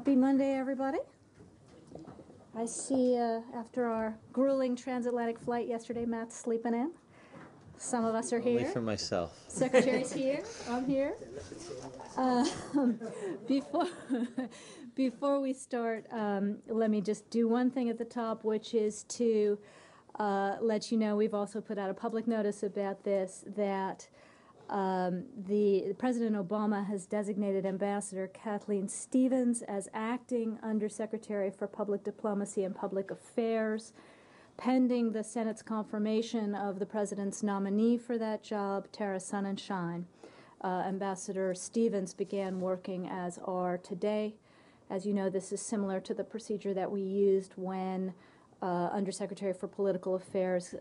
Happy Monday, everybody. I see after our grueling transatlantic flight yesterday, Matt's sleeping in. Some of us are here. Only for myself. Secretary's here. I'm here. Before we start, let me just do one thing at the top, which is to let you know we've also put out a public notice about this, that the President Obama has designated Ambassador Kathleen Stevens as acting Undersecretary for Public Diplomacy and Public Affairs, pending the Senate's confirmation of the President's nominee for that job, Tara Sonenshine. Ambassador Stevens began working as R today. As you know, this is similar to the procedure that we used when Undersecretary for Political Affairs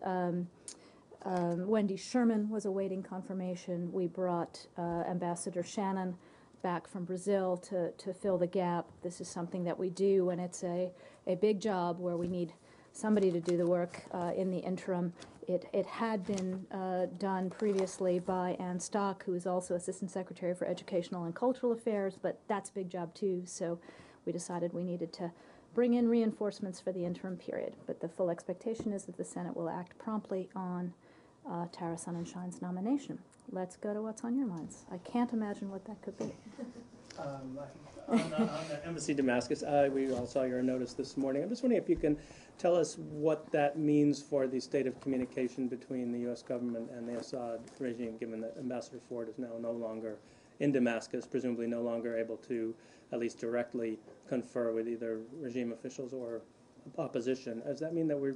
Wendy Sherman was awaiting confirmation. We brought Ambassador Shannon back from Brazil to fill the gap. This is something that we do when it's a big job where we need somebody to do the work in the interim. It had been done previously by Ann Stock, who is also Assistant Secretary for Educational and Cultural Affairs, but that's a big job too, so we decided we needed to bring in reinforcements for the interim period. But the full expectation is that the Senate will act promptly on Tara Sonenshine's nomination. Let's go to what's on your minds. I can't imagine what that could be. On Embassy Damascus, we all saw your notice this morning. I'm just wondering if you can tell us what that means for the state of communication between the U.S. government and the Assad regime, given that Ambassador Ford is now no longer in Damascus, presumably no longer able to at least directly confer with either regime officials or opposition. Does that mean that we're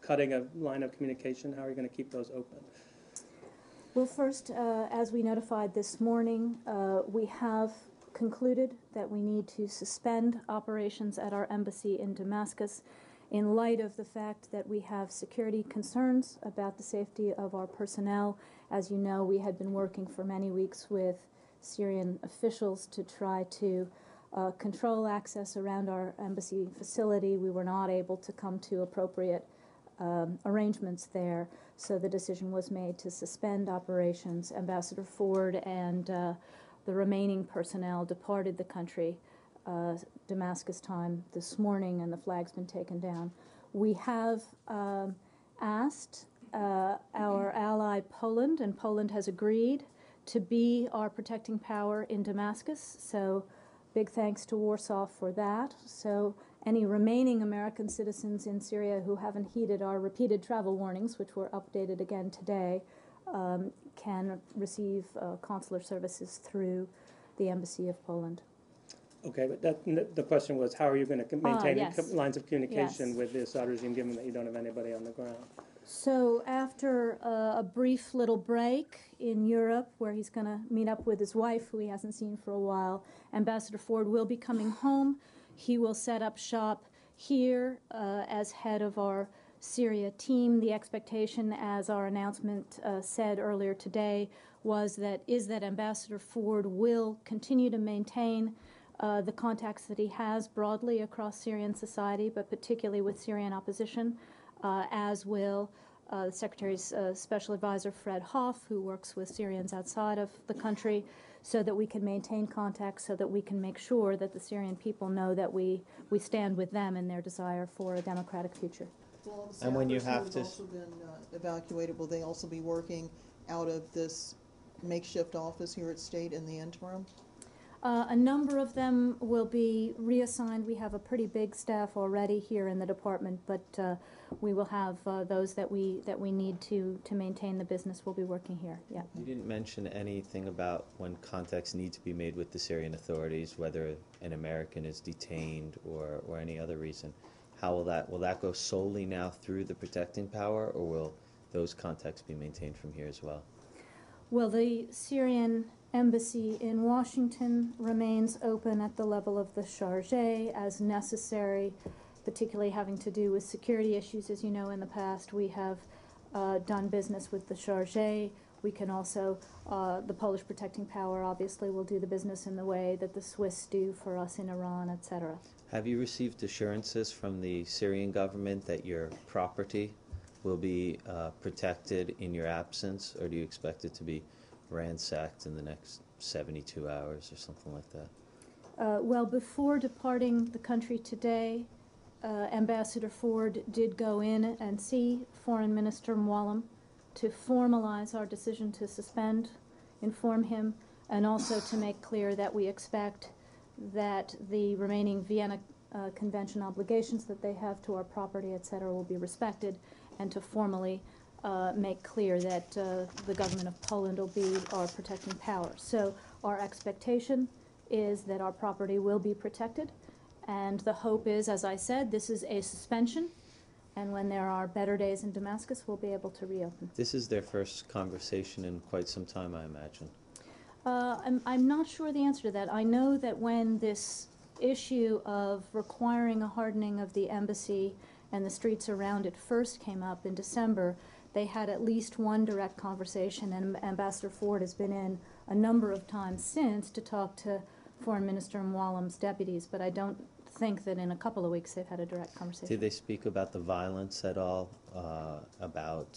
cutting a line of communication? How are you going to keep those open? Well, first, as we notified this morning, we have concluded that we need to suspend operations at our embassy in Damascus in light of the fact that we have security concerns about the safety of our personnel. As you know, we had been working for many weeks with Syrian officials to try to control access around our embassy facility. We were not able to come to appropriate arrangements there, so the decision was made to suspend operations. Ambassador Ford and the remaining personnel departed the country Damascus time this morning, and the flag's been taken down. We have asked our ally Poland, and Poland has agreed to be our protecting power in Damascus, so big thanks to Warsaw for that. So any remaining American citizens in Syria who haven't heeded our repeated travel warnings, which were updated again today, can receive consular services through the Embassy of Poland. Okay, but the question was, how are you going to maintain lines of communication with the Assad regime, given that you don't have anybody on the ground? So after a brief little break in Europe, where he's going to meet up with his wife, who he hasn't seen for a while, Ambassador Ford will be coming home. He will set up shop here as head of our Syria team. The expectation, as our announcement said earlier today, was that Ambassador Ford will continue to maintain the contacts that he has broadly across Syrian society, but particularly with Syrian opposition, as will the Secretary's Special Advisor, Fred Hoff, who works with Syrians outside of the country, so that we can maintain contacts, so that we can make sure that the Syrian people know that we stand with them in their desire for a democratic future. Well, and when you have to... also been evacuated, will they also be working out of this makeshift office here at State in the interim? A number of them will be reassigned. We have a pretty big staff already here in the department, but we will have those that we need to maintain the business will be working here. Yeah. You didn't mention anything about when contacts need to be made with the Syrian authorities, whether an American is detained or any other reason. How will that go solely now through the protecting power, or will those contacts be maintained from here as well? Well, the Syrian Embassy in Washington remains open at the level of the charge as necessary, particularly having to do with security issues. As you know, in the past, we have done business with the charge. We can also, the Polish protecting power obviously will do the business in the way that the Swiss do for us in Iran, etc. Have you received assurances from the Syrian government that your property will be protected in your absence, or do you expect it to be ransacked in the next 72 hours or something like that? Well, before departing the country today, Ambassador Ford did go in and see Foreign Minister Muallem to formalize our decision to suspend, inform him, and also to make clear that we expect that the remaining Vienna Convention obligations that they have to our property, etc., will be respected, and to formally make clear that the government of Poland will be our protecting power. So our expectation is that our property will be protected, and the hope is, as I said, this is a suspension, and when there are better days in Damascus, we'll be able to reopen. This is their first conversation in quite some time, I imagine. I'm not sure the answer to that. I know that when this issue of requiring a hardening of the embassy and the streets around it first came up in December, they had at least one direct conversation, and Ambassador Ford has been in a number of times since to talk to Foreign Minister Muallem's deputies, but I don't think that in a couple of weeks they've had a direct conversation. Did they speak about the violence at all, about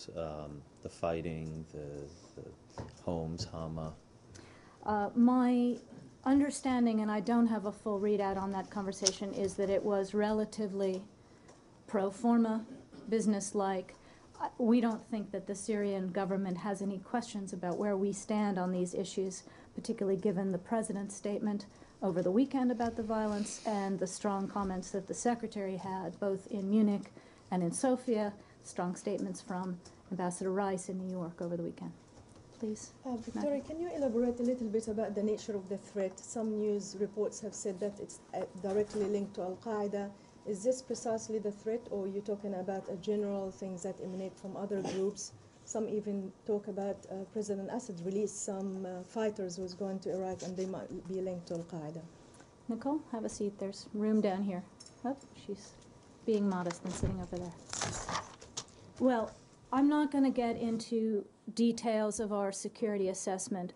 the fighting, the homes, Hama? My understanding, and I don't have a full readout on that conversation, is that it was relatively pro forma, business-like. We don't think that the Syrian government has any questions about where we stand on these issues, particularly given the president's statement over the weekend about the violence and the strong comments that the secretary had, both in Munich and in Sofia, strong statements from Ambassador Rice in New York over the weekend. Please. Victoria, can you elaborate a little bit about the nature of the threat? Some news reports have said that it's directly linked to Al-Qaeda. Is this precisely the threat, or are you talking about general things that emanate from other groups? Some even talk about President Assad released some fighters who was going to Iraq, and they might be linked to Al-Qaeda. Nicole, have a seat. There's room down here. Oh, she's being modest and sitting over there. Well, I'm not going to get into details of our security assessment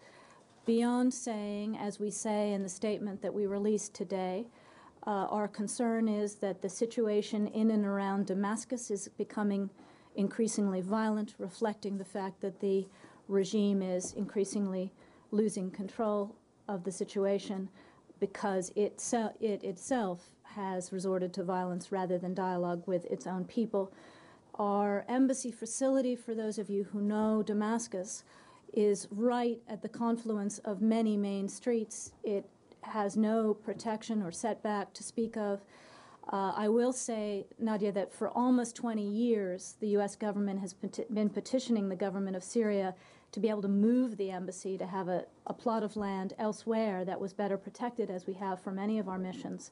beyond saying, as we say in the statement that we released today, our concern is that the situation in and around Damascus is becoming increasingly violent, reflecting the fact that the regime is increasingly losing control of the situation because it itself has resorted to violence rather than dialogue with its own people. Our embassy facility, for those of you who know Damascus, is right at the confluence of many main streets. It has no protection or setback to speak of. I will say, Nadia, that for almost 20 years, the U.S. government has been petitioning the government of Syria to be able to move the embassy, to have a plot of land elsewhere that was better protected, as we have for many of our missions,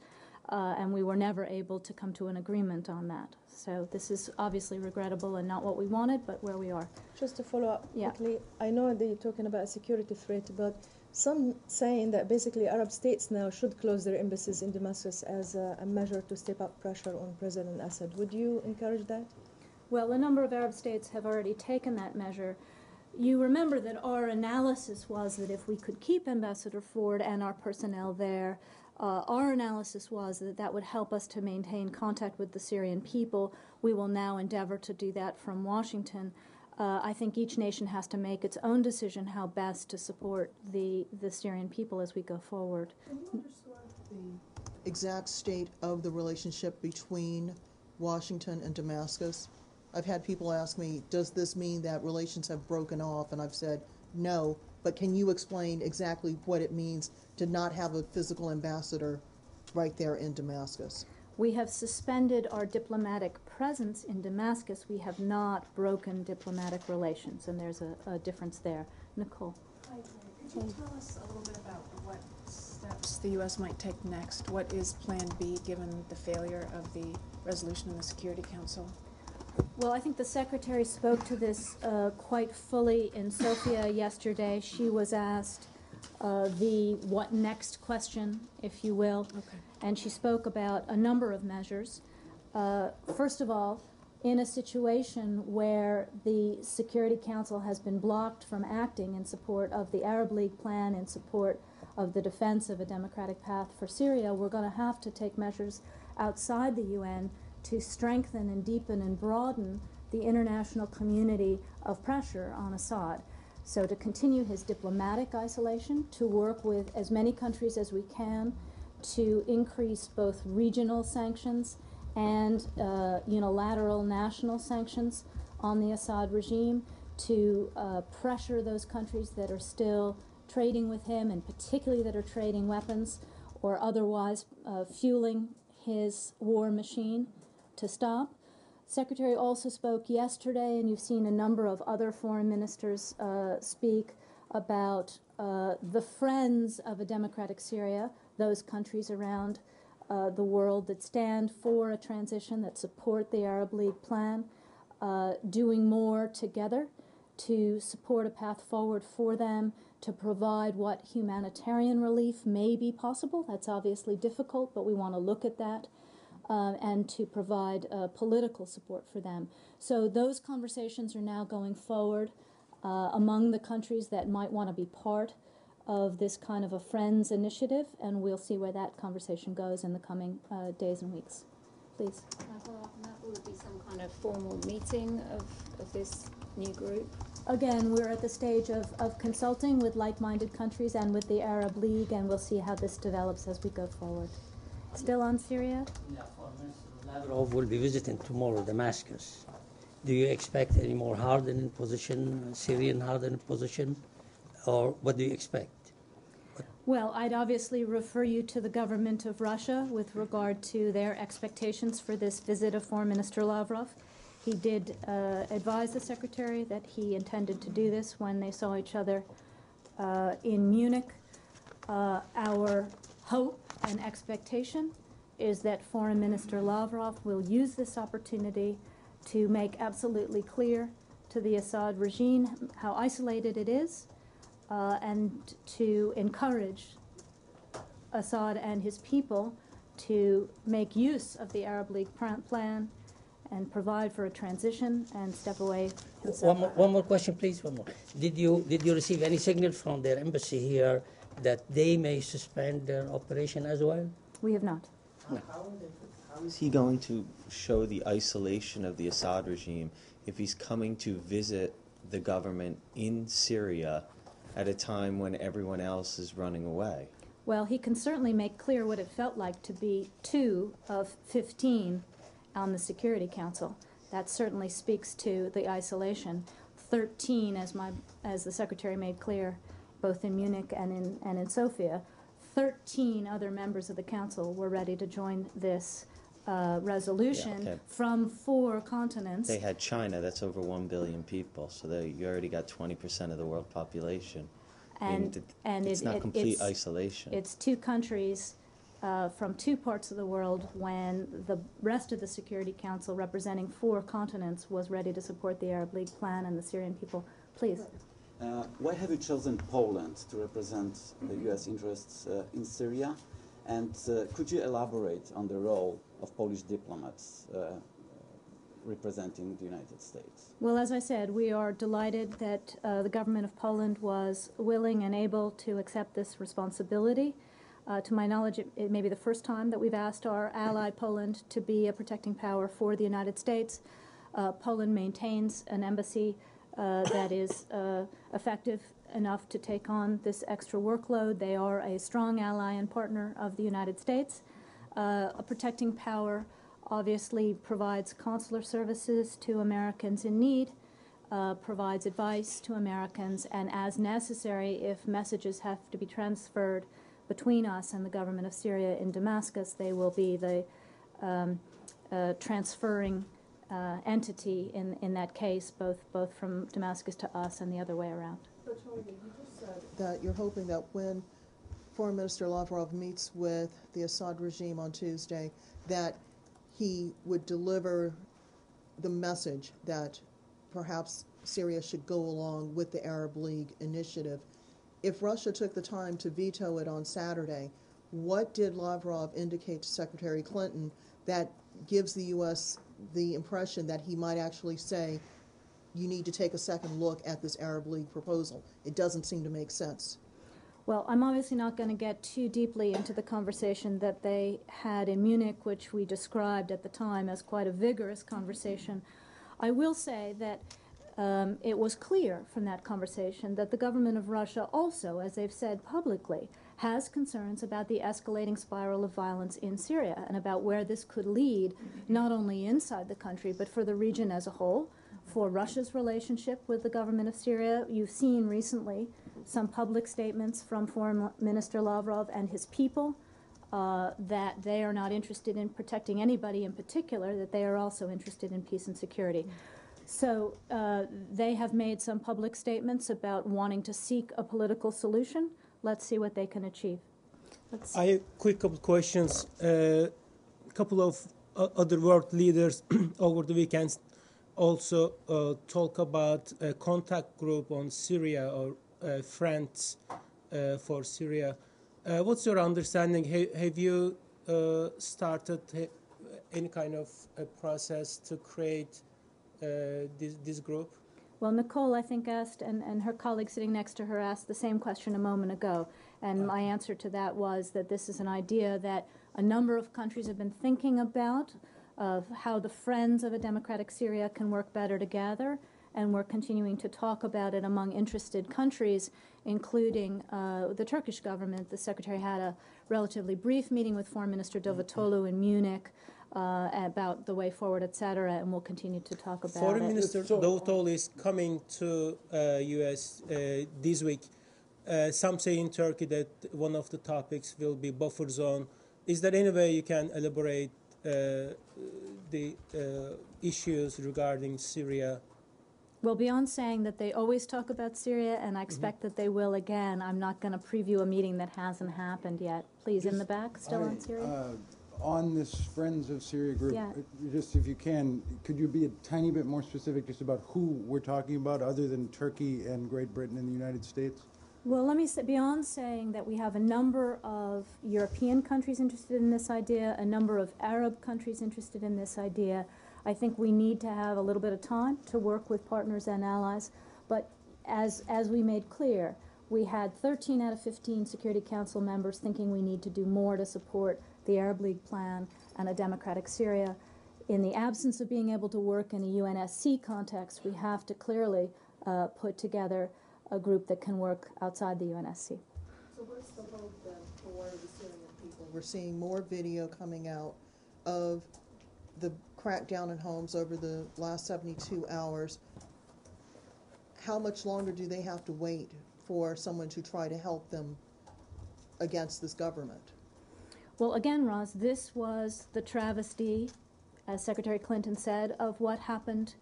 and we were never able to come to an agreement on that. So this is obviously regrettable and not what we wanted, but where we are. Just to follow up quickly, I know that you're talking about a security threat, but some saying that basically Arab states now should close their embassies in Damascus as a measure to step up pressure on President Assad. Would you encourage that? Well, a number of Arab states have already taken that measure. You remember that our analysis was that if we could keep Ambassador Ford and our personnel there, our analysis was that that would help us to maintain contact with the Syrian people. We will now endeavor to do that from Washington. I think each nation has to make its own decision how best to support the Syrian people as we go forward. Can you underscore the exact state of the relationship between Washington and Damascus? I've had people ask me, does this mean that relations have broken off? And I've said, no, but can you explain exactly what it means to not have a physical ambassador right there in Damascus? We have suspended our diplomatic presence in Damascus. We have not broken diplomatic relations, and there's a difference there. Nicole. Hi, could you tell us a little bit about what steps the U.S. might take next? What is Plan B, given the failure of the resolution in the Security Council? Well, I think the Secretary spoke to this quite fully in Sofia yesterday. She was asked the what next question, if you will. Okay. And she spoke about a number of measures. First of all, in a situation where the Security Council has been blocked from acting in support of the Arab League plan, in support of the defense of a democratic path for Syria, we're going to have to take measures outside the UN to strengthen and deepen and broaden the international community of pressure on Assad. So to continue his diplomatic isolation, to work with as many countries as we can to increase both regional sanctions and unilateral national sanctions on the Assad regime, to pressure those countries that are still trading with him, and particularly that are trading weapons or otherwise fueling his war machine, to stop. Secretary also spoke yesterday, and you've seen a number of other foreign ministers speak about the friends of a democratic Syria, those countries around the world that stand for a transition, that support the Arab League plan, doing more together to support a path forward for them, to provide what humanitarian relief may be possible. That's obviously difficult, but we want to look at that, and to provide political support for them. So those conversations are now going forward among the countries that might want to be part of this kind of a friends initiative, and we'll see where that conversation goes in the coming days and weeks. Please. That will be some kind of formal meeting of this new group? Again, we're at the stage of consulting with like-minded countries and with the Arab League, and we'll see how this develops as we go forward. Still on Syria? Yeah, Foreign Minister Lavrov will be visiting tomorrow Damascus. Do you expect any more hardening position, Syrian hardening position, or what do you expect? Well, I'd obviously refer you to the government of Russia with regard to their expectations for this visit of Foreign Minister Lavrov. He did advise the Secretary that he intended to do this when they saw each other in Munich. Our hope and expectation is that Foreign Minister Lavrov will use this opportunity to make absolutely clear to the Assad regime how isolated it is, and to encourage Assad and his people to make use of the Arab League plan and provide for a transition and step away. One more question, please. One more. Did you receive any signal from their embassy here that they may suspend their operation as well? We have not. No. How is he going to show the isolation of the Assad regime if he's coming to visit the government in Syria at a time when everyone else is running away? Well, he can certainly make clear what it felt like to be 2 of 15 on the Security Council. That certainly speaks to the isolation. 13, as the Secretary made clear, both in Munich and in Sofia, 13 other members of the Council were ready to join this resolution, yeah, okay, from 4 continents. They had China, that's over 1 billion people, so you already got 20% of the world population. And it's not complete isolation. It's 2 countries from 2 parts of the world when the rest of the Security Council, representing 4 continents, was ready to support the Arab League plan and the Syrian people. Please. Why have you chosen Poland to represent the U.S. interests in Syria? And could you elaborate on the role of Polish diplomats representing the United States? Well, as I said, we are delighted that the government of Poland was willing and able to accept this responsibility. To my knowledge, it may be the first time that we've asked our ally Poland to be a protecting power for the United States. Poland maintains an embassy that is effective enough to take on this extra workload. They are a strong ally and partner of the United States. A protecting power obviously provides consular services to Americans in need, provides advice to Americans, and as necessary, if messages have to be transferred between us and the government of Syria in Damascus, they will be the transferring entity in that case, both from Damascus to us and the other way around. But Toygan, you just said that you're hoping that when Foreign Minister Lavrov meets with the Assad regime on Tuesday, that he would deliver the message that perhaps Syria should go along with the Arab League initiative. If Russia took the time to veto it on Saturday, what did Lavrov indicate to Secretary Clinton that gives the U.S. the impression that he might actually say, you need to take a second look at this Arab League proposal? It doesn't seem to make sense. Well, I'm obviously not going to get too deeply into the conversation that they had in Munich, which we described at the time as quite a vigorous conversation. I will say that it was clear from that conversation that the government of Russia also, as they've said publicly, has concerns about the escalating spiral of violence in Syria and about where this could lead, not only inside the country, but for the region as a whole, for Russia's relationship with the government of Syria. You've seen recently some public statements from Foreign Minister Lavrov and his people that they are not interested in protecting anybody in particular, that they are also interested in peace and security. So they have made some public statements about wanting to seek a political solution. Let's see what they can achieve. I have a quick couple of questions. A couple of other world leaders over the weekends also talk about a contact group on Syria or friends for Syria. What's your understanding? Have you started any kind of a process to create this group? Well, Nicole, I think, asked, and her colleague sitting next to her asked the same question a moment ago. And my answer to that was that this is an idea that a number of countries have been thinking about, of how the friends of a democratic Syria can work better together. And we're continuing to talk about it among interested countries, including the Turkish government. The Secretary had a relatively brief meeting with Foreign Minister Davutoglu in Munich about the way forward, etc., and we'll continue to talk about Foreign Minister Davutoglu is coming to U.S. This week. Some say in Turkey that one of the topics will be buffer zone. Is there any way you can elaborate the issues regarding Syria? Well, beyond saying that they always talk about Syria, and I expect that they will again, I'm not going to preview a meeting that hasn't happened yet. Please, just in the back, still on Syria? On this Friends of Syria group, just if you can, could you be a tiny bit more specific just about who we're talking about other than Turkey and Great Britain and the United States? Well, let me say, beyond saying that we have a number of European countries interested in this idea, a number of Arab countries interested in this idea, I think we need to have a little bit of time to work with partners and allies. But as we made clear, we had 13 out of 15 Security Council members thinking we need to do more to support the Arab League plan and a democratic Syria. In the absence of being able to work in a UNSC context, we have to clearly put together a group that can work outside the UNSC. So what's the hope then for the Syrian people? We're seeing more video coming out of the crackdown in homes over the last 72 hours. How much longer do they have to wait for someone to try to help them against this government? Well, again, Roz, this was the travesty, as Secretary Clinton said, of what happened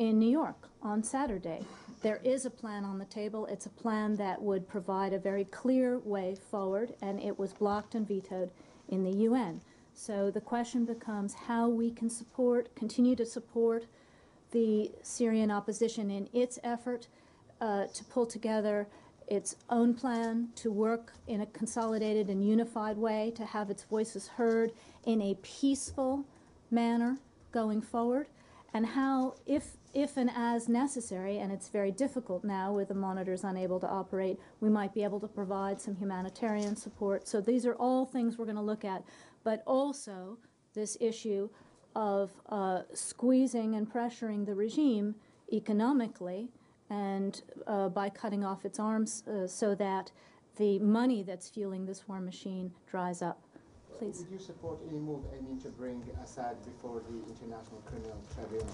in New York on Saturday. There is a plan on the table. It's a plan that would provide a very clear way forward, and it was blocked and vetoed in the UN. So the question becomes how we can support, continue to support the Syrian opposition in its effort to pull together its own plan, to work in a consolidated and unified way, to have its voices heard in a peaceful manner going forward, and how, if and as necessary, and it's very difficult now with the monitors unable to operate, we might be able to provide some humanitarian support. So these are all things we're going to look at. But also this issue of squeezing and pressuring the regime economically and by cutting off its arms so that the money that's fueling this war machine dries up. Please. Would you support any move aiming to bring Assad before the International Criminal Tribunal?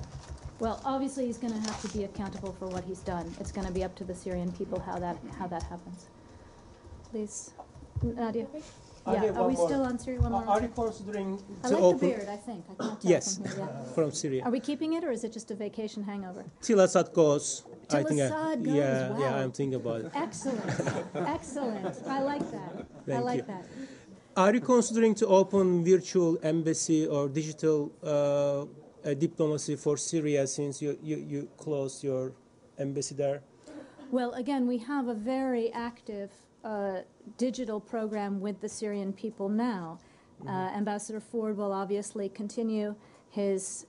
Well, obviously he's going to have to be accountable for what he's done. It's going to be up to the Syrian people how that happens. Please, Nadia. Yeah. Are we still on Syria? Are you considering to open? I like the beard, I think. I can't tell yes, from, here, yeah. From Syria. Are we keeping it, or is it just a vacation hangover? Till Assad goes. Till Assad goes. Yeah, wow. Yeah, I'm thinking about it. Excellent, excellent. I like that. Thank you. Are you considering to open virtual embassy or digital diplomacy for Syria since you closed your embassy there? Well, again, we have a very active digital program with the Syrian people now. Ambassador Ford will obviously continue his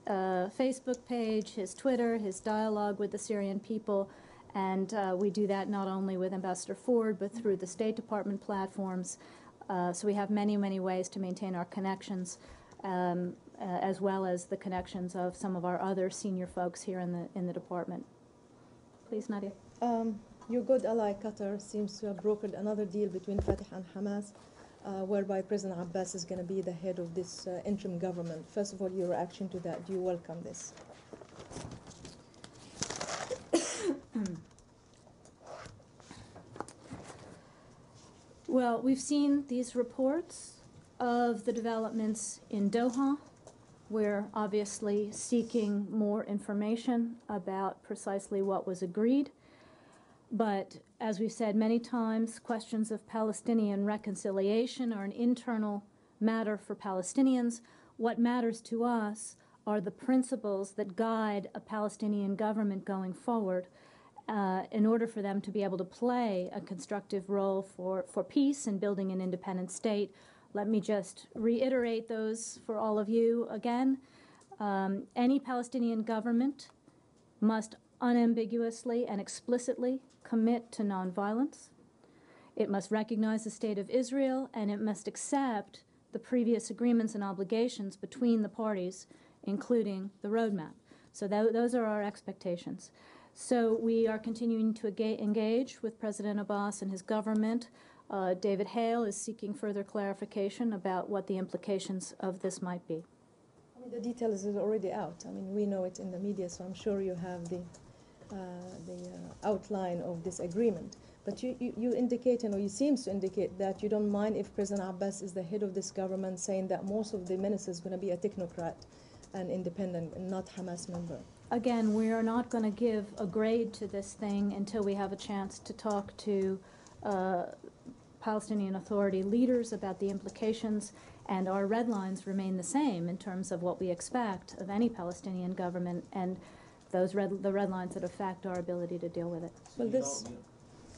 Facebook page, his Twitter, his dialogue with the Syrian people, and we do that not only with Ambassador Ford but through the State Department platforms. So we have many, many ways to maintain our connections, as well as the connections of some of our other senior folks here in the department. Please, Nadia. Your good ally Qatar seems to have brokered another deal between Fatah and Hamas, whereby President Abbas is going to be the head of this interim government. First of all, your reaction to that. Do you welcome this? Well, we've seen these reports of the developments in Doha. We're obviously seeking more information about precisely what was agreed. But as we've said many times, questions of Palestinian reconciliation are an internal matter for Palestinians. What matters to us are the principles that guide a Palestinian government going forward, in order for them to be able to play a constructive role for peace and building an independent state. Let me just reiterate those for all of you again. Any Palestinian government must unambiguously and explicitly commit to nonviolence. It must recognize the state of Israel, and it must accept the previous agreements and obligations between the parties, including the roadmap. So those are our expectations. So we are continuing to engage with President Abbas and his government. David Hale is seeking further clarification about what the implications of this might be. I mean, the details is already out. I mean, we know it in the media, so I'm sure you have the outline of this agreement. But you indicate, and or you seem to indicate, that you don't mind if President Abbas is the head of this government, saying that most of the ministers are going to be a technocrat and independent, and not Hamas member. Again, we are not going to give a grade to this thing until we have a chance to talk to Palestinian Authority leaders about the implications, and our red lines remain the same in terms of what we expect of any Palestinian government, and those red lines that affect our ability to deal with it. Will this,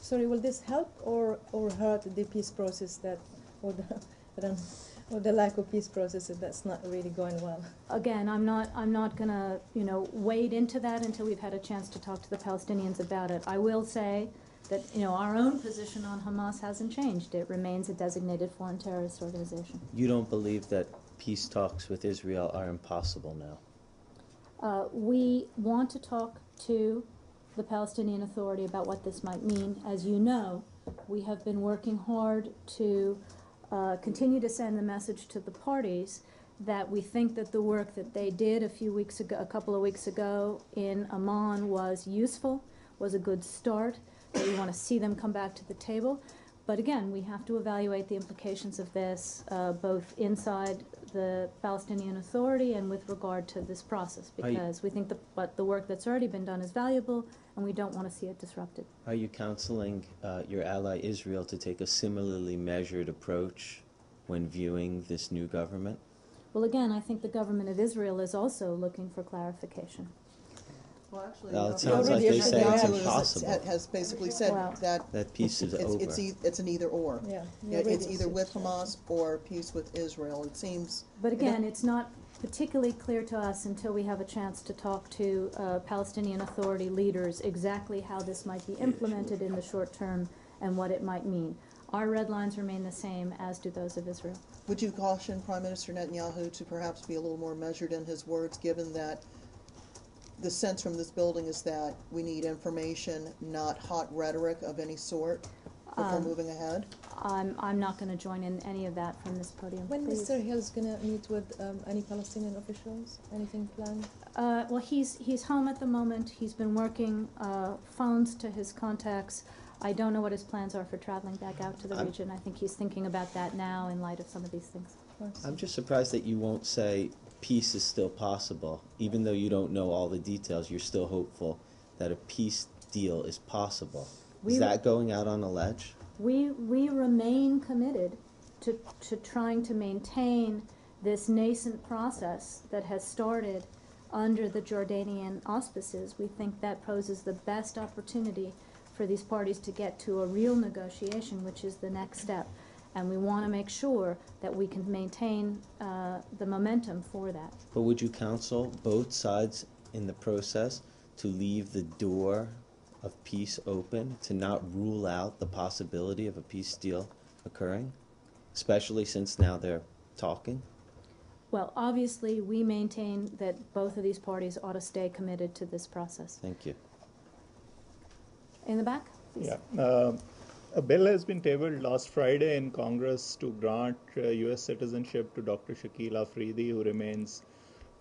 sorry, will this help or hurt the peace process that, or the lack of peace processes that's not really going well? Again, I'm not going to, you know, wade into that until we've had a chance to talk to the Palestinians about it. I will say that, you know, our own position on Hamas hasn't changed. It remains a designated foreign terrorist organization. You don't believe that peace talks with Israel are impossible now? We want to talk to the Palestinian Authority about what this might mean. As you know, we have been working hard to continue to send the message to the parties that we think that the work that they did a couple of weeks ago in Amman was useful, was a good start, that we want to see them come back to the table. But again, we have to evaluate the implications of this both inside the Palestinian Authority and with regard to this process, because we think that the work that's already been done is valuable, and we don't want to see it disrupted. Are you counseling your ally Israel to take a similarly measured approach when viewing this new government? Well, again, I think the government of Israel is also looking for clarification. Well, actually, no, it sounds like they say it's impossible. It has basically said that peace is over. It's an either or. Yeah. It's either with Hamas or peace with Israel, it seems. But again, it's not particularly clear to us until we have a chance to talk to Palestinian Authority leaders exactly how this might be implemented in the short term and what it might mean. Our red lines remain the same, as do those of Israel. Would you caution Prime Minister Netanyahu to perhaps be a little more measured in his words, given that the sense from this building is that we need information, not hot rhetoric of any sort, before moving ahead? I'm not going to join in any of that from this podium. When Mr. Hill's going to meet with any Palestinian officials? Anything planned? Well, he's home at the moment. He's been working phones to his contacts. I don't know what his plans are for traveling back out to the region. I think he's thinking about that now in light of some of these things. I'm just surprised that you won't say peace is still possible. Even though you don't know all the details, you're still hopeful that a peace deal is possible. Is that going out on a ledge? We remain committed to trying to maintain this nascent process that has started under the Jordanian auspices. We think that poses the best opportunity for these parties to get to a real negotiation, which is the next step. And we want to make sure that we can maintain the momentum for that. But would you counsel both sides in the process to leave the door of peace open, to not rule out the possibility of a peace deal occurring, especially since now they're talking? Well, obviously, we maintain that both of these parties ought to stay committed to this process. Thank you. In the back? Yeah. A bill has been tabled last Friday in Congress to grant U.S. citizenship to Dr. Shakil Afridi, who remains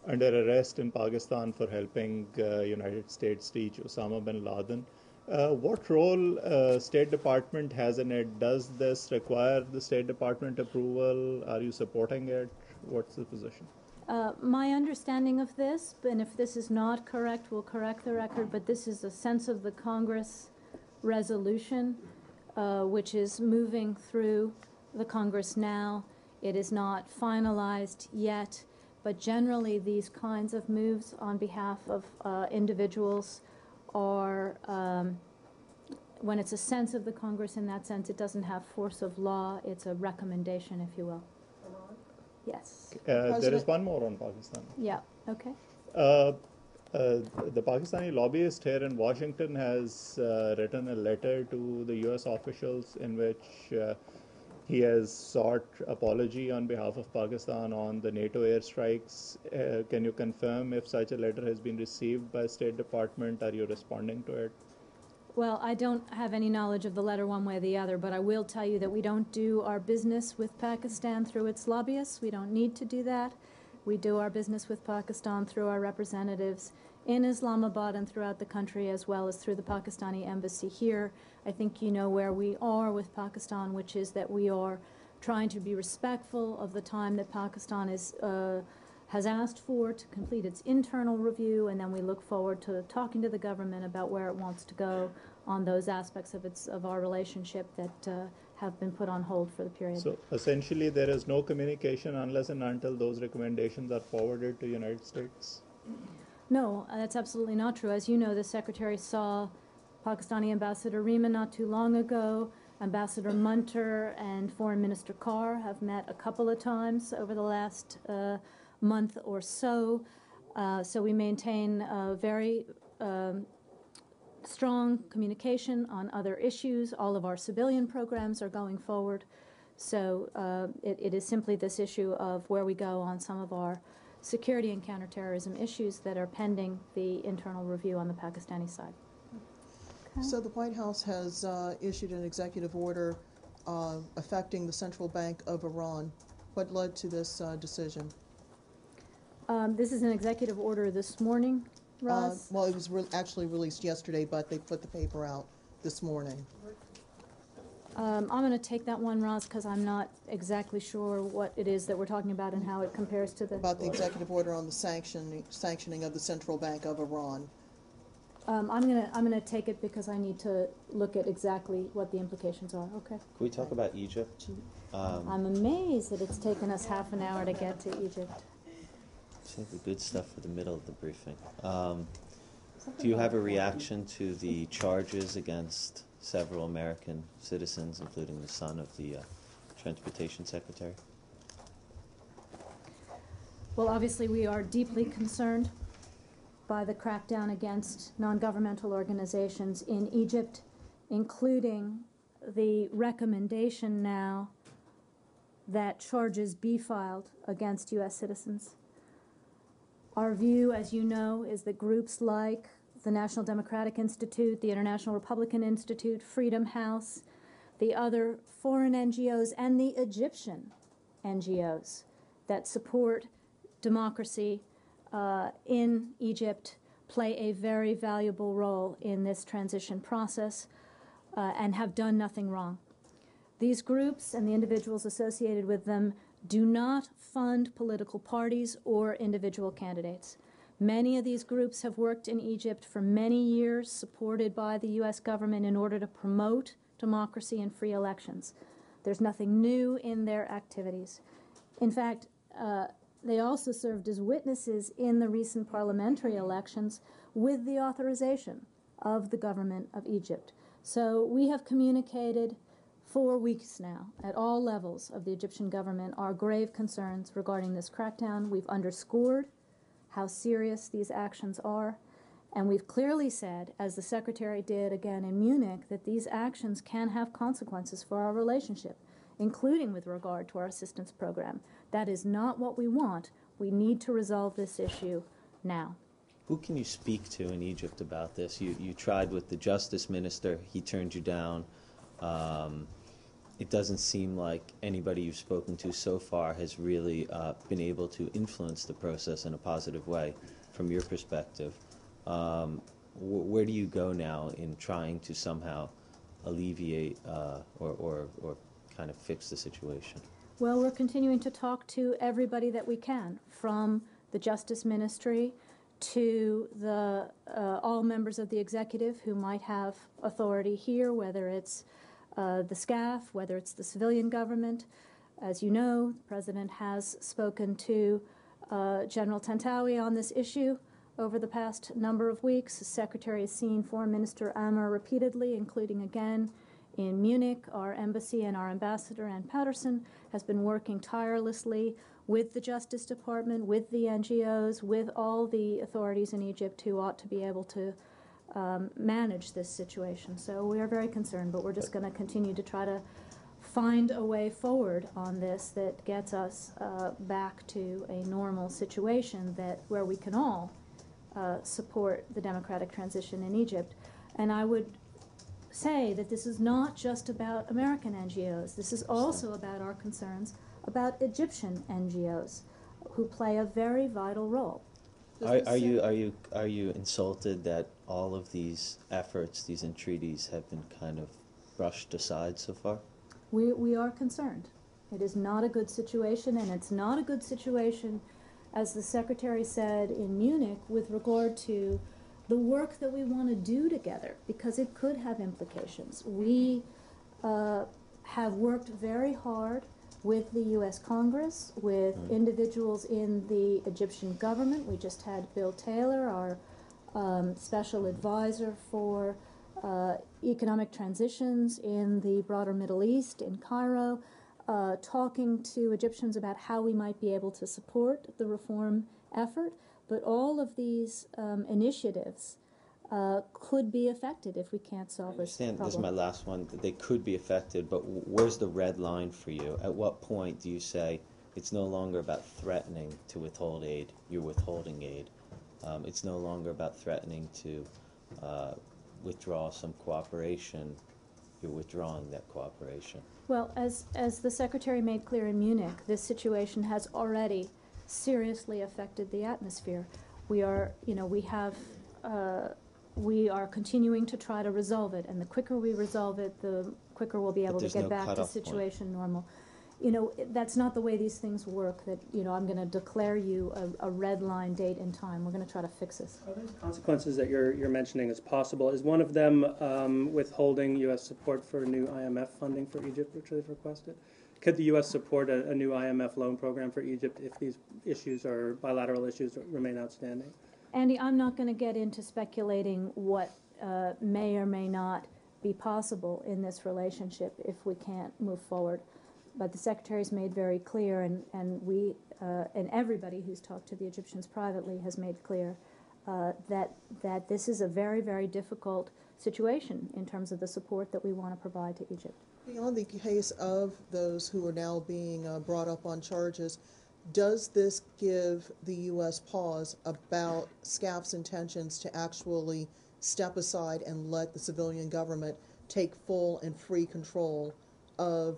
under arrest in Pakistan for helping United States reach Osama bin Laden. What role State Department has in it? Does this require the State Department approval? Are you supporting it? What's the position? My understanding of this, and if this is not correct, we'll correct the record, but this is a sense of the Congress resolution, which is moving through the Congress now. It is not finalized yet, but generally these kinds of moves on behalf of individuals are, when it's a sense of the Congress in that sense, it doesn't have force of law. It's a recommendation, if you will. Yes. There is one more on Pakistan. Yeah. Okay. The Pakistani lobbyist here in Washington has written a letter to the U.S. officials in which he has sought apology on behalf of Pakistan on the NATO airstrikes. Can you confirm if such a letter has been received by State Department? Are you responding to it? Well, I don't have any knowledge of the letter one way or the other, but I will tell you that we don't do our business with Pakistan through its lobbyists. We don't need to do that. We do our business with Pakistan through our representatives in Islamabad and throughout the country, as well as through the Pakistani embassy here. I think you know where we are with Pakistan, which is that we are trying to be respectful of the time that Pakistan is has asked for to complete its internal review, and then we look forward to talking to the government about where it wants to go on those aspects of its of our relationship that have been put on hold for the period. So essentially there is no communication unless and until those recommendations are forwarded to the United States? No, that's absolutely not true. As you know, the Secretary saw Pakistani Ambassador Rima not too long ago. Ambassador Munter and Foreign Minister Carr have met a couple of times over the last month or so. So we maintain a very strong communication on other issues. All of our civilian programs are going forward. So it is simply this issue of where we go on some of our security and counterterrorism issues that are pending the internal review on the Pakistani side. Okay. So the White House has issued an executive order affecting the Central Bank of Iran. What led to this decision? This is an executive order this morning, Roz? Well, it was actually released yesterday, but they put the paper out this morning. I'm going to take that one, Roz, because I'm not exactly sure what it is that we're talking about and how it compares to the... About the executive order on the sanctioning of the Central Bank of Iran. I'm going to take it because I need to look at exactly what the implications are. Okay. Can we talk about Egypt? I'm amazed that it's taken us half an hour to get to Egypt. Save the good stuff for the middle of the briefing. Do you have a reaction to the charges against several American citizens, including the son of the Transportation Secretary? Well, obviously we are deeply concerned by the crackdown against non-governmental organizations in Egypt, including the recommendation now that charges be filed against U.S. citizens. Our view, as you know, is that groups like the National Democratic Institute, the International Republican Institute, Freedom House, the other foreign NGOs, and the Egyptian NGOs that support democracy in Egypt play a very valuable role in this transition process and have done nothing wrong. These groups and the individuals associated with them do not fund political parties or individual candidates. Many of these groups have worked in Egypt for many years, supported by the U.S. government in order to promote democracy and free elections. There's nothing new in their activities. In fact, they also served as witnesses in the recent parliamentary elections with the authorization of the government of Egypt. So we have communicated for weeks now, at all levels of the Egyptian government, are grave concerns regarding this crackdown. We've underscored how serious these actions are, and we've clearly said, as the Secretary did again in Munich, that these actions can have consequences for our relationship, including with regard to our assistance program. That is not what we want. We need to resolve this issue now. Who can you speak to in Egypt about this? You tried with the justice minister. He turned you down. It doesn't seem like anybody you've spoken to so far has really been able to influence the process in a positive way from your perspective. Where do you go now in trying to somehow alleviate or kind of fix the situation? Well, we're continuing to talk to everybody that we can, from the Justice Ministry to the all members of the executive who might have authority here, whether it's the SCAF, whether it's the civilian government. As you know, the President has spoken to General Tantawi on this issue over the past number of weeks. The Secretary has seen Foreign Minister Amr repeatedly, including again in Munich. Our embassy and our ambassador, Ann Patterson, has been working tirelessly with the Justice Department, with the NGOs, with all the authorities in Egypt who ought to be able to manage this situation. So we are very concerned, but we're just going to continue to try to find a way forward on this that gets us back to a normal situation where we can all support the democratic transition in Egypt. And I would say that this is not just about American NGOs. This is also about our concerns about Egyptian NGOs, who play a very vital role. Are you insulted that all of these efforts, these entreaties, have been kind of brushed aside so far? We are concerned. It is not a good situation, and it's not a good situation, as the Secretary said in Munich, with regard to the work that we want to do together, because it could have implications. We have worked very hard with the U.S. Congress, with individuals in the Egyptian government. We just had Bill Taylor, our special advisor for economic transitions in the broader Middle East, in Cairo, talking to Egyptians about how we might be able to support the reform effort. But all of these initiatives could be affected if we can't solve this problem. This is my last one. They could be affected, but where's the red line for you? At what point do you say it's no longer about threatening to withhold aid? You're withholding aid. It's no longer about threatening to withdraw some cooperation. You're withdrawing that cooperation. Well, as the Secretary made clear in Munich, this situation has already seriously affected the atmosphere. We are continuing to try to resolve it, and the quicker we resolve it, the quicker we'll be able to get back to situation normal. You know, that's not the way these things work, that, you know, I'm going to declare you a red line date in time. We're going to try to fix this. Are there consequences that you're mentioning as possible? Is one of them withholding U.S. support for new IMF funding for Egypt, which they've requested? Could the U.S. support a new IMF loan program for Egypt if these issues or bilateral issues remain outstanding? Andy, I'm not going to get into speculating what may or may not be possible in this relationship if we can't move forward. But the Secretary's made very clear, and we and everybody who's talked to the Egyptians privately has made clear that this is a very, very difficult situation in terms of the support that we want to provide to Egypt. Beyond the case of those who are now being brought up on charges, does this give the U.S. pause about SCAF's intentions to actually step aside and let the civilian government take full and free control of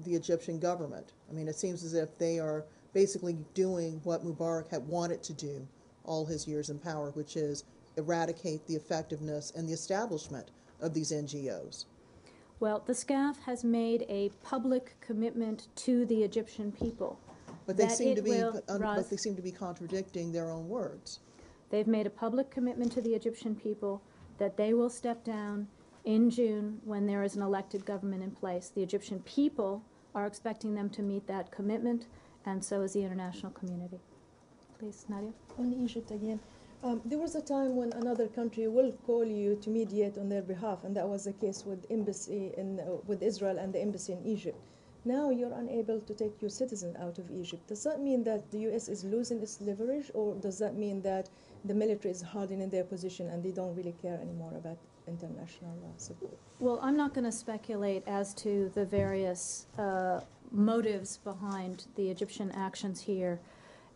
the Egyptian government? I mean, it seems as if they are basically doing what Mubarak had wanted to do all his years in power, which is eradicate the effectiveness and the establishment of these NGOs. Well, the SCAF has made a public commitment to the Egyptian people. But they seem to be contradicting their own words. They've made a public commitment to the Egyptian people that they will step down in June when there is an elected government in place. The Egyptian people are expecting them to meet that commitment, and so is the international community. Please, Nadia. On Egypt again. There was a time when another country will call you to mediate on their behalf, and that was the case with embassy with Israel and the embassy in Egypt. Now you're unable to take your citizens out of Egypt. Does that mean that the U.S. is losing its leverage, or does that mean that the military is hardening their position and they don't really care anymore about international support? Well, I'm not going to speculate as to the various motives behind the Egyptian actions here.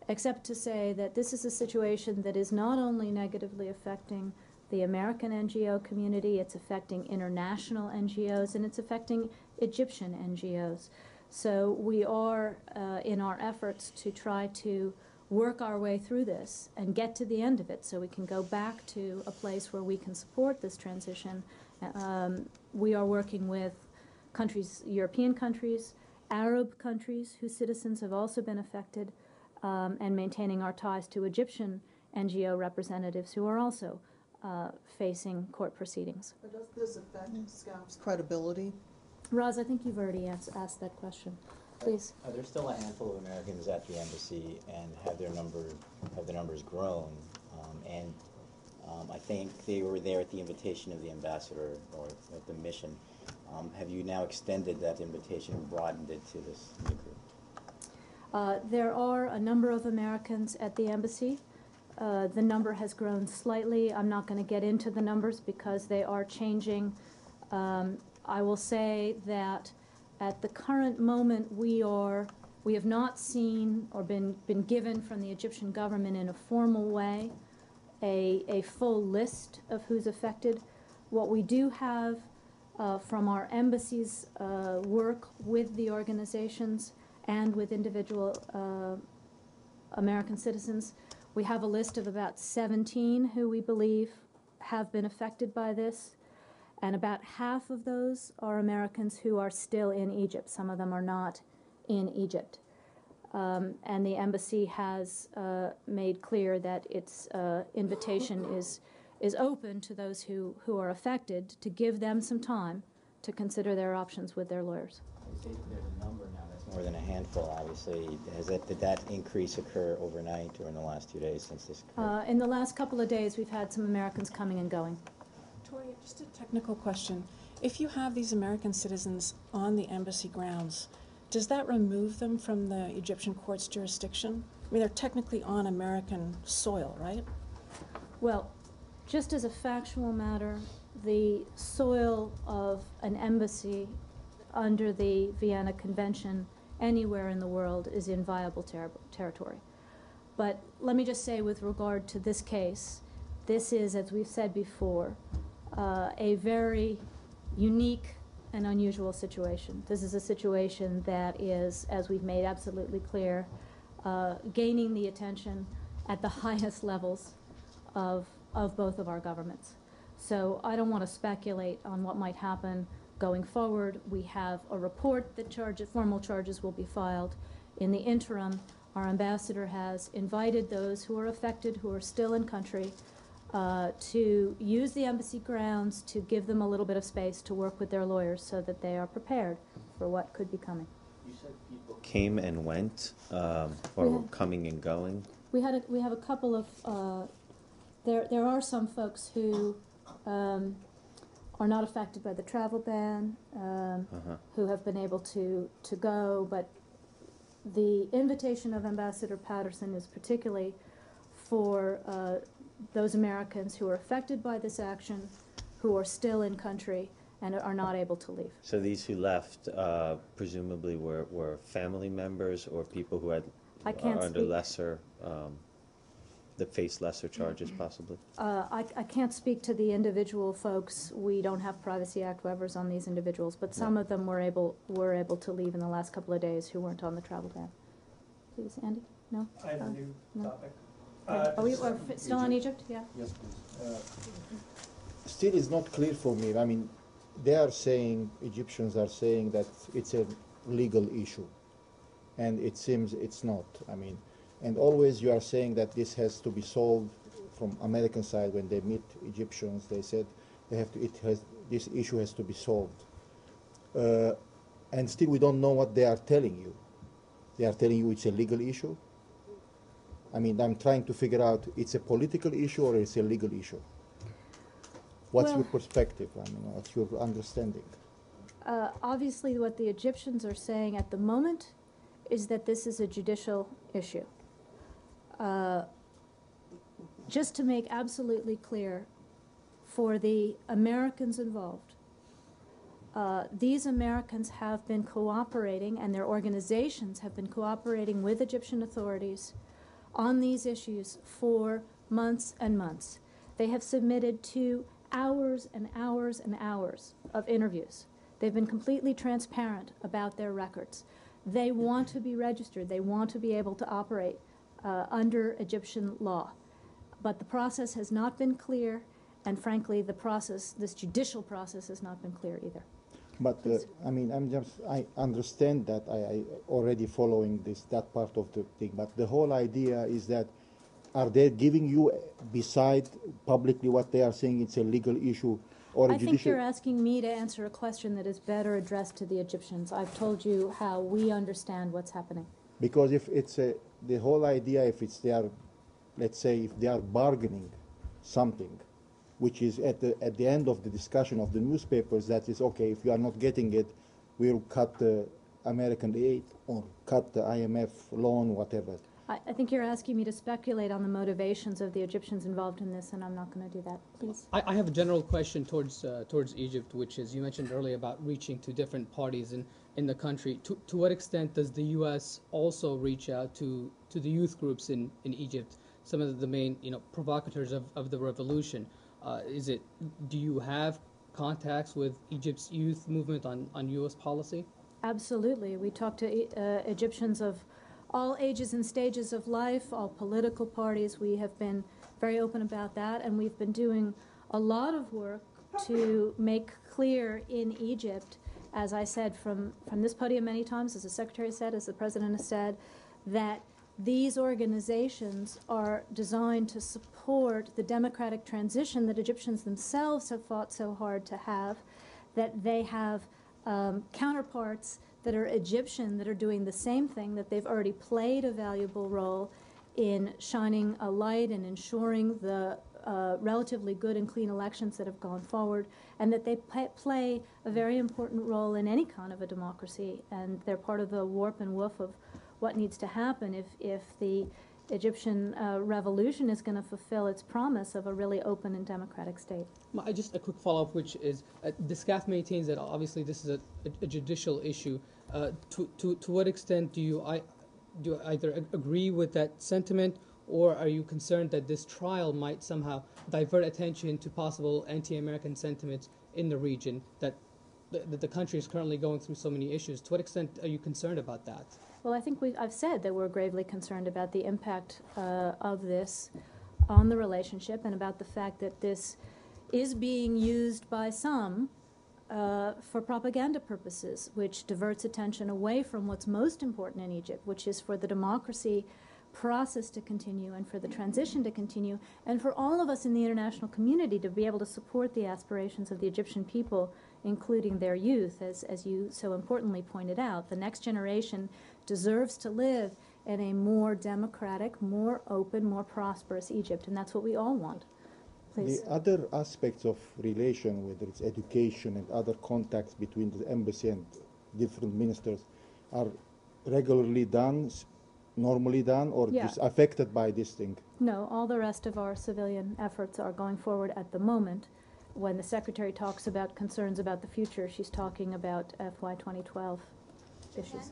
except to say that this is a situation that is not only negatively affecting the American NGO community, it's affecting international NGOs, and it's affecting Egyptian NGOs. So we are in our efforts to try to work our way through this and get to the end of it so we can go back to a place where we can support this transition. We are working with countries, European countries, Arab countries whose citizens have also been affected, and maintaining our ties to Egyptian NGO representatives who are also facing court proceedings. But does this affect Scout's credibility? Roz, I think you've already asked that question. Please. Are there still a handful of Americans at the embassy, and have their numbers grown? I think they were there at the invitation of the ambassador or of the mission. Have you now extended that invitation and broadened it to this new group? There are a number of Americans at the embassy. The number has grown slightly. I'm not going to get into the numbers because they are changing. I will say that at the current moment we have not seen or been given from the Egyptian government in a formal way a full list of who's affected. What we do have from our embassy's work with the organizations and with individual American citizens, we have a list of about 17 who we believe have been affected by this, and about half of those are Americans who are still in Egypt. Some of them are not in Egypt. And the embassy has made clear that its invitation is open to those who are affected, to give them some time to consider their options with their lawyers. There's a number now that's more than a handful, obviously. Did that increase occur overnight or in the last 2 days since this occurred? In the last couple of days, we've had some Americans coming and going. Toria, just a technical question. If you have these American citizens on the embassy grounds, does that remove them from the Egyptian court's jurisdiction? I mean, they're technically on American soil, right? Well, just as a factual matter, the soil of an embassy under the Vienna Convention anywhere in the world is inviolable territory. But let me just say with regard to this case, this is, as we've said before, a very unique and unusual situation. This is a situation that is, as we've made absolutely clear, gaining the attention at the highest levels of both of our governments. So I don't want to speculate on what might happen going forward. We have a report that formal charges will be filed. In the interim, our ambassador has invited those who are affected, who are still in country, to use the embassy grounds to give them a little bit of space to work with their lawyers so that they are prepared for what could be coming. You said people came and went, or were coming and going? We have a couple of... There are some folks who are not affected by the travel ban, who have been able to go, but the invitation of Ambassador Patterson is particularly for those Americans who are affected by this action, who are still in country and are not able to leave. So these who left presumably were family members or people who had that faced lesser charges, possibly? I can't speak to the individual folks. We don't have Privacy Act waivers on these individuals, but some of them were able to leave in the last couple of days who weren't on the travel ban. Please, Andy? No? I have a new topic. Are we still on Egypt? Yeah. Yes, please. Still is not clear for me. I mean, Egyptians are saying that it's a legal issue, and it seems it's not. I mean, and always you are saying that this has to be solved from American side. When they meet Egyptians, they said this issue has to be solved. And still we don't know what they are telling you. They are telling you it's a legal issue. I mean, I'm trying to figure out, it's a political issue or it's a legal issue. What's your perspective? I mean, what's your understanding? Obviously what the Egyptians are saying at the moment is that this is a judicial issue. Just to make absolutely clear, for the Americans involved, these Americans have been cooperating, and their organizations have been cooperating with Egyptian authorities on these issues for months and months. They have submitted to hours and hours and hours of interviews. They've been completely transparent about their records. They want to be registered. They want to be able to operate under Egyptian law. But the process has not been clear, and frankly, the process, this judicial process, has not been clear either. But I mean, I understand that I already following this, that part of the thing. But the whole idea is that, are they giving you, beside publicly what they are saying, it's a legal issue or a judicial? I think you're asking me to answer a question that is better addressed to the Egyptians. I've told you how we understand what's happening. Because if it's a, the whole idea, if it's they are, let's say, if they are bargaining something, which is at the end of the discussion of the newspapers, that is, okay, if you are not getting it, we'll cut the American aid or cut the IMF loan, whatever. I think you're asking me to speculate on the motivations of the Egyptians involved in this, and I'm not going to do that, please. I have a general question towards Egypt, which is, you mentioned earlier about reaching to different parties in the country. To what extent does the U.S. also reach out to the youth groups in Egypt, some of the main, you know, provocateurs of the revolution? Do you have contacts with Egypt's youth movement on U.S. policy? Absolutely. We talk to Egyptians of all ages and stages of life, all political parties. We have been very open about that, and we've been doing a lot of work to make clear in Egypt, as I said from this podium many times, as the Secretary said, as the President has said, that these organizations are designed to support the democratic transition that Egyptians themselves have fought so hard to have, that they have counterparts that are Egyptian that are doing the same thing, that they've already played a valuable role in shining a light and ensuring the relatively good and clean elections that have gone forward, and that they play a very important role in any kind of a democracy, and they're part of the warp and woof of what needs to happen if the Egyptian revolution is going to fulfill its promise of a really open and democratic state. Just a quick follow-up, which is, the SCAF maintains that obviously this is a judicial issue. To what extent do you either agree with that sentiment, or are you concerned that this trial might somehow divert attention to possible anti-American sentiments in the region, that the country is currently going through so many issues? To what extent are you concerned about that? Well, I think I've said that we're gravely concerned about the impact of this on the relationship, and about the fact that this is being used by some for propaganda purposes, which diverts attention away from what's most important in Egypt, which is for the democracy process to continue, and for the transition to continue, and for all of us in the international community to be able to support the aspirations of the Egyptian people, including their youth, as you so importantly pointed out. The next generation deserves to live in a more democratic, more open, more prosperous Egypt, and that's what we all want. Please. The other aspects of relation, whether it's education and other contacts between the embassy and different ministers, are regularly done, normally done, or just affected by this thing? No, all the rest of our civilian efforts are going forward at the moment. When the Secretary talks about concerns about the future, she's talking about FY 2012 issues.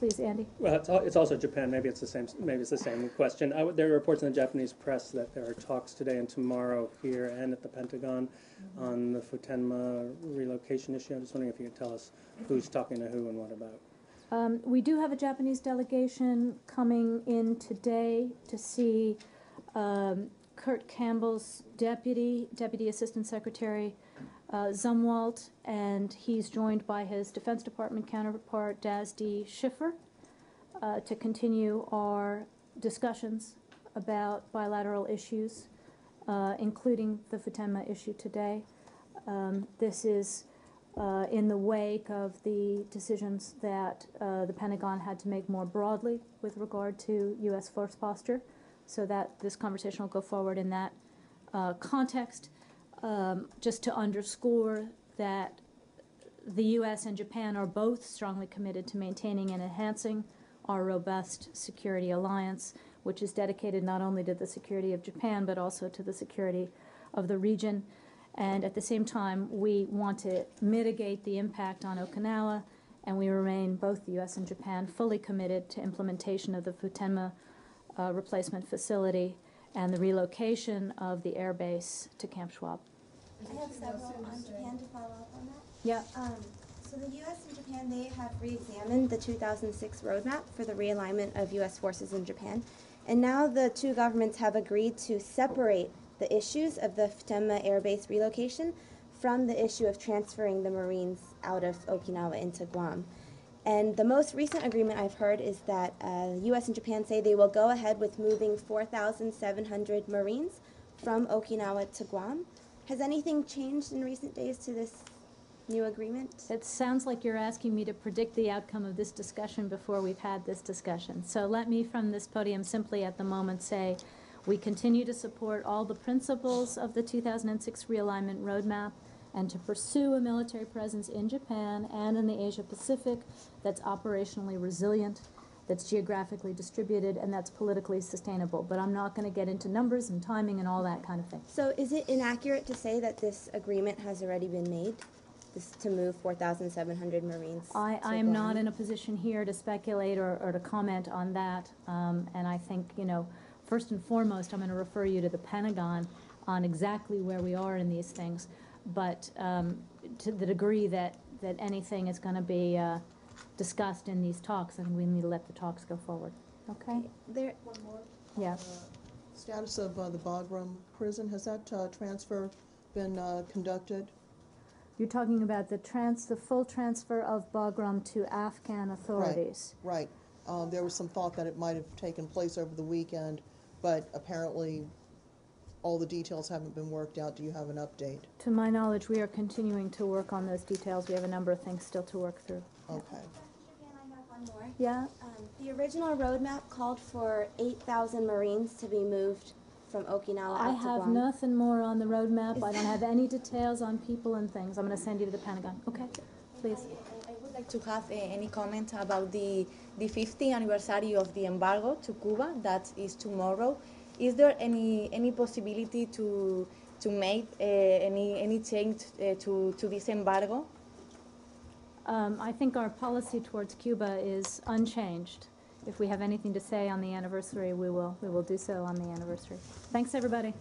Please, Andy. Well, it's also Japan. Maybe it's the same. Maybe it's the same question. There are reports in the Japanese press that there are talks today and tomorrow here and at the Pentagon on the Futenma relocation issue. I'm just wondering if you could tell us who's talking to who and what about. We do have a Japanese delegation coming in today to see Kurt Campbell's Deputy Assistant Secretary Zumwalt, and he's joined by his Defense Department counterpart, DASD Schiffer, to continue our discussions about bilateral issues, including the Futenma issue today. This is in the wake of the decisions that the Pentagon had to make more broadly with regard to U.S. force posture, so that this conversation will go forward in that context, just to underscore that the U.S. and Japan are both strongly committed to maintaining and enhancing our robust security alliance, which is dedicated not only to the security of Japan, but also to the security of the region. And at the same time, we want to mitigate the impact on Okinawa, and we remain, both the U.S. and Japan, fully committed to implementation of the Futenma replacement facility and the relocation of the air base to Camp Schwab. I have several on Japan to follow up on that. Yeah. So the U.S. and Japan, they have re-examined the 2006 roadmap for the realignment of U.S. forces in Japan. And now the two governments have agreed to separate the issues of the Futenma Air Base relocation from the issue of transferring the Marines out of Okinawa into Guam. And the most recent agreement I've heard is that the U.S. and Japan say they will go ahead with moving 4,700 Marines from Okinawa to Guam. Has anything changed in recent days to this new agreement? It sounds like you're asking me to predict the outcome of this discussion before we've had this discussion. So let me from this podium simply at the moment say we continue to support all the principles of the 2006 realignment roadmap and to pursue a military presence in Japan and in the Asia Pacific that's operationally resilient, that's geographically distributed, and that's politically sustainable. But I'm not going to get into numbers and timing and all that kind of thing. So is it inaccurate to say that this agreement has already been made? To move 4,700 Marines. I am not in a position here to speculate or to comment on that. And I think, you know, first and foremost, I'm going to refer you to the Pentagon on exactly where we are in these things. But to the degree that anything is going to be discussed in these talks, and we need to let the talks go forward. Okay. There. One more. Yeah. Status of the Bagram prison. Has that transfer been conducted? You're talking about the full transfer of Bagram to Afghan authorities. Right. There was some thought that it might have taken place over the weekend, but apparently all the details haven't been worked out. Do you have an update? To my knowledge, we are continuing to work on those details. We have a number of things still to work through. Okay. I have one more. Yeah. The original roadmap called for 8,000 Marines to be moved from Okinawa out to Guam. I have nothing more on the roadmap. I don't have any details on people and things. I'm going to send you to the Pentagon. Okay, please. I would like to have any comment about the 50th anniversary of the embargo to Cuba. That is tomorrow. Is there any possibility to make any change to this embargo? I think our policy towards Cuba is unchanged. If we have anything to say on the anniversary, we will do so on the anniversary. Thanks, everybody.